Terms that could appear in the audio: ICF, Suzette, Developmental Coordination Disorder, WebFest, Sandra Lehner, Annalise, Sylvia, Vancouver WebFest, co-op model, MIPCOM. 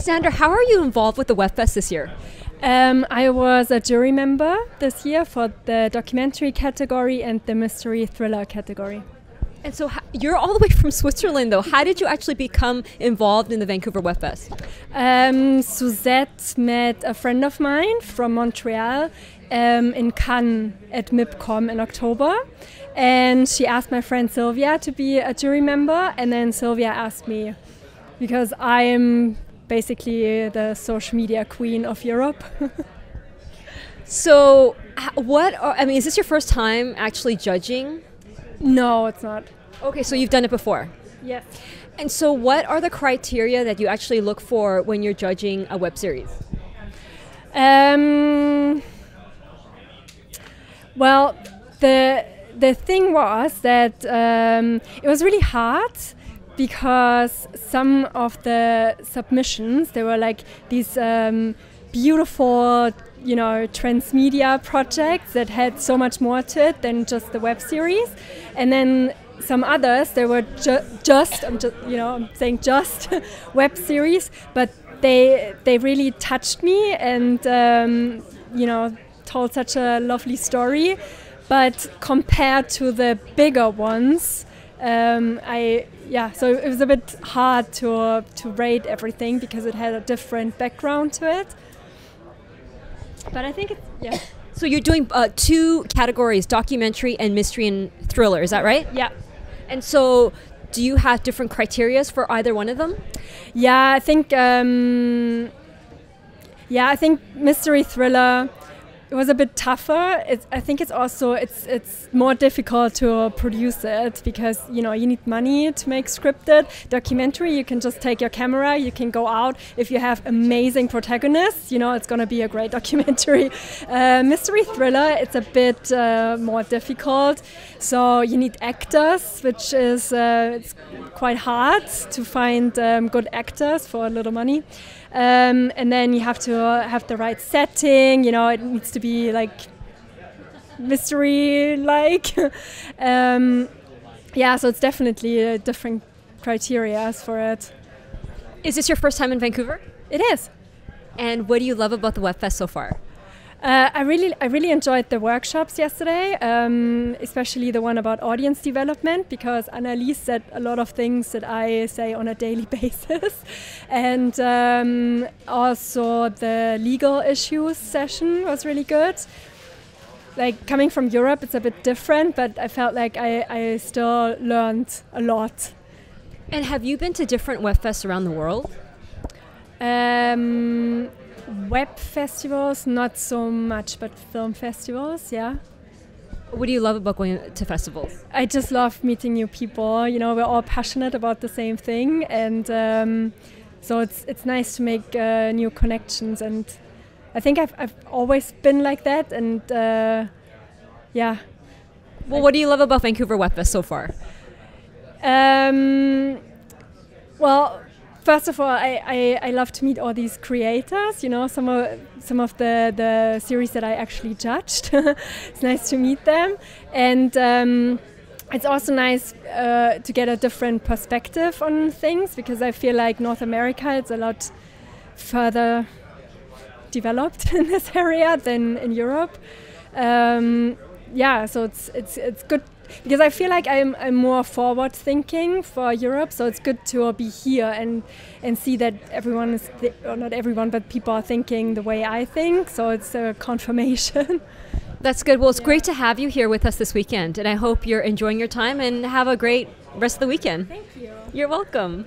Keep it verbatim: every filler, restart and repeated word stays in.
Sandra, how are you involved with the WebFest this year? Um, I was a jury member this year for the documentary category and the mystery thriller category. And so you're all the way from Switzerland, though. How did you actually become involved in the Vancouver WebFest? Um, Suzette met a friend of mine from Montreal um, in Cannes at MIPCOM in October. And she asked my friend Sylvia to be a jury member. And then Sylvia asked me, because I'm basically the social media queen of Europe. So what are, I mean, is this your first time actually judging? No, it's not. Okay, so you've done it before? Yes. And so what are the criteria that you actually look for when you're judging a web series? Um, well, the, the thing was that um, it was really hard because some of the submissions, they were like these um, beautiful, you know, transmedia projects that had so much more to it than just the web series, and then some others they were ju just, I'm just, you know, I'm saying just web series, but they they really touched me and um, you know, told such a lovely story, but compared to the bigger ones, um, I yeah, so it was a bit hard to uh, to rate everything because it had a different background to it. But I think it's, yeah. So you're doing uh, two categories, documentary and mystery and thriller, is that right? Yeah. And so do you have different criteria for either one of them? Yeah, I think, um, yeah, I think mystery thriller, it was a bit tougher. It's, I think it's also, it's, it's more difficult to produce it because, you know, you need money to make scripted. Documentary, you can just take your camera, you can go out. If you have amazing protagonists, you know, it's going to be a great documentary. Uh, mystery thriller, it's a bit uh, more difficult. So you need actors, which is uh, it's quite hard to find um, good actors for a little money. Um, and then you have to uh, have the right setting, you know, it needs to be like mystery-like. um, yeah, so it's definitely uh, different criteria for it. Is this your first time in Vancouver? It is. And what do you love about the WebFest so far? Uh, I really, I really enjoyed the workshops yesterday, um, especially the one about audience development, because Annalise said a lot of things that I say on a daily basis, and um, also the legal issues session was really good. Like coming from Europe, it's a bit different, but I felt like I, I still learned a lot. And have you been to different WebFests around the world? Um, Web festivals, not so much, but film festivals, yeah. What do you love about going to festivals? I just love meeting new people. You know, we're all passionate about the same thing, and um, so it's it's nice to make uh, new connections. And I think I've I've always been like that, and uh, yeah. Well, what do you love about Vancouver WebFest so far? Um, well. First of all, I, I, I love to meet all these creators, you know, some of, some of the, the series that I actually judged. It's nice to meet them. And um, it's also nice uh, to get a different perspective on things, because I feel like North America is a lot further developed in this area than in Europe. Um, yeah, so it's, it's, it's good. Because I feel like I'm, I'm more forward thinking for Europe, so it's good to be here and and see that everyone is, th or not everyone, but people are thinking the way I think, so it's a confirmation. That's good. Well, it's yeah. Great to have you here with us this weekend, and I hope you're enjoying your time and have a great rest of the weekend. Thank you. You're welcome.